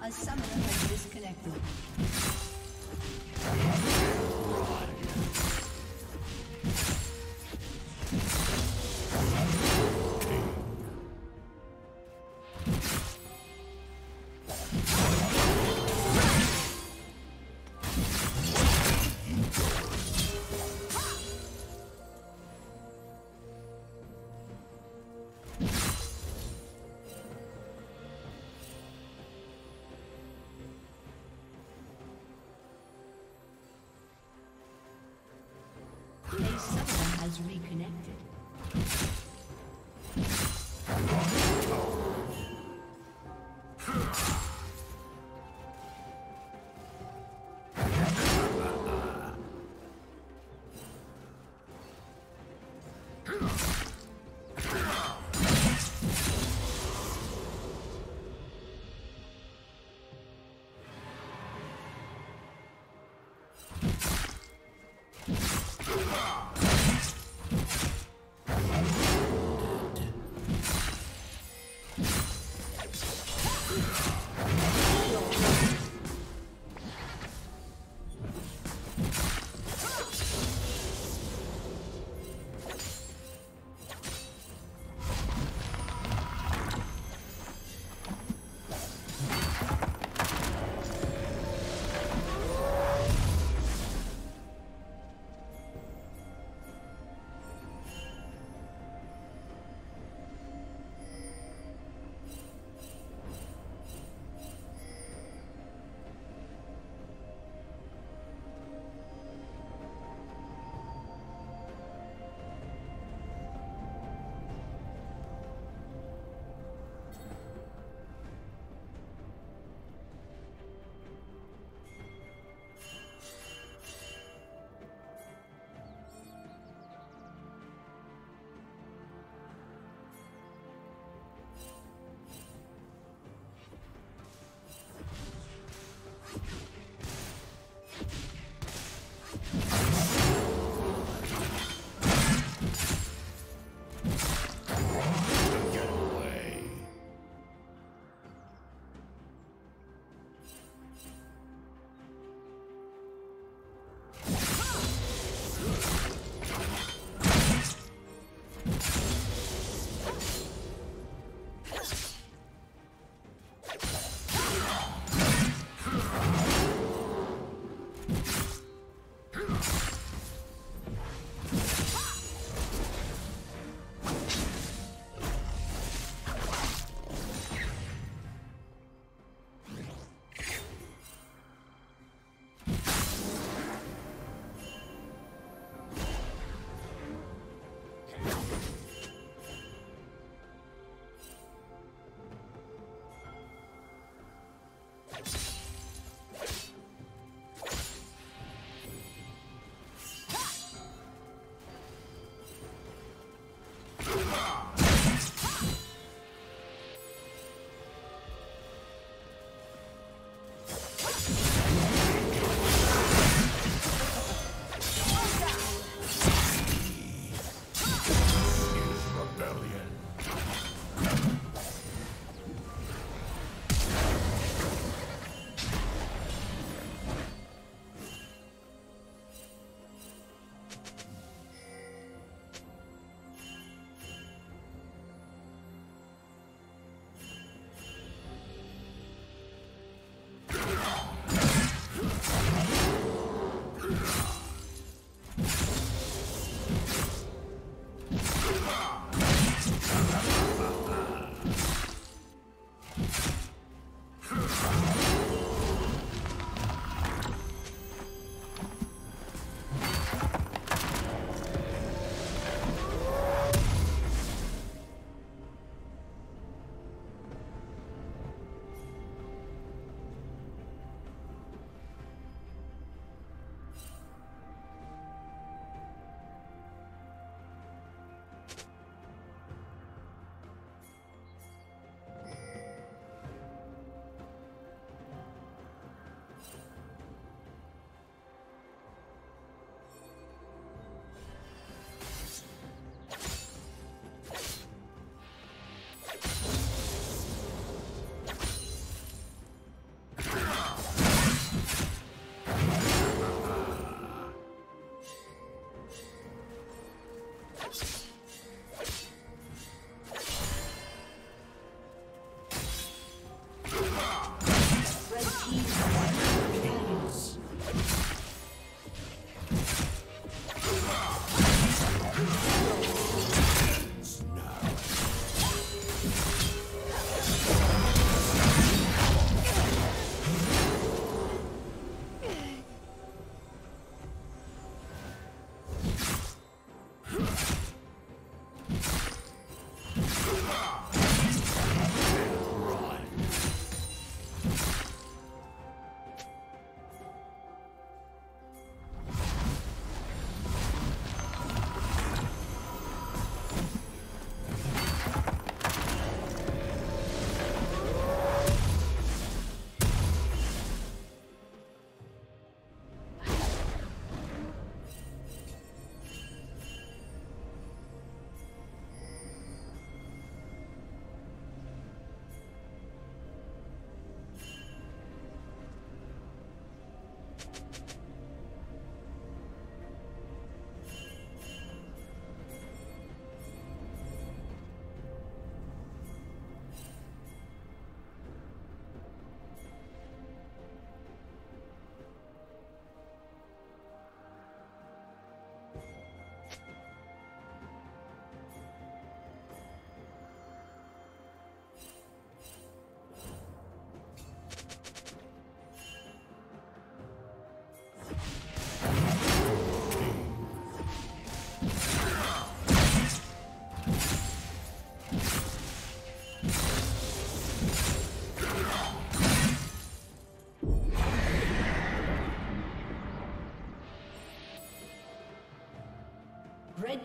A summoner has disconnected. Reconnected. Red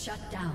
Shut down.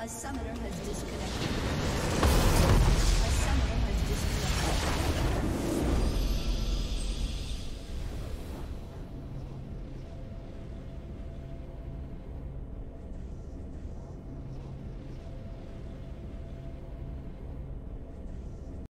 A summoner has disconnected.